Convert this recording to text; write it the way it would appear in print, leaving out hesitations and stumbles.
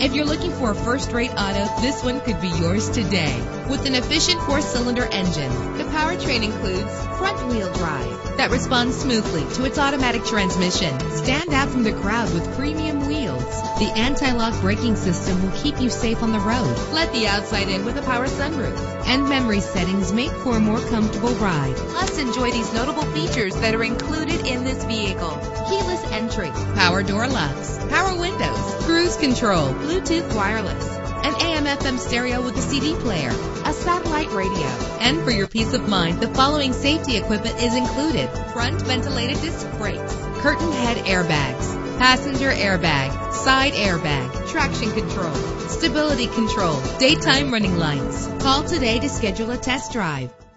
If you're looking for a first-rate auto, this one could be yours today. With an efficient 4-cylinder engine, the powertrain includes front-wheel drive that responds smoothly to its automatic transmission. Stand out from the crowd with premium wheels. The anti-lock braking system will keep you safe on the road. Let the outside in with a power sunroof. And memory settings make for a more comfortable ride. Plus, enjoy these notable features that are included in this vehicle: keyless entry, power door locks, power windows, cruise control, Bluetooth wireless, an AM/FM stereo with a CD player, a satellite radio. And for your peace of mind, the following safety equipment is included: front ventilated disc brakes, curtain head airbags, passenger airbag, side airbag, traction control, stability control, daytime running lights. Call today to schedule a test drive.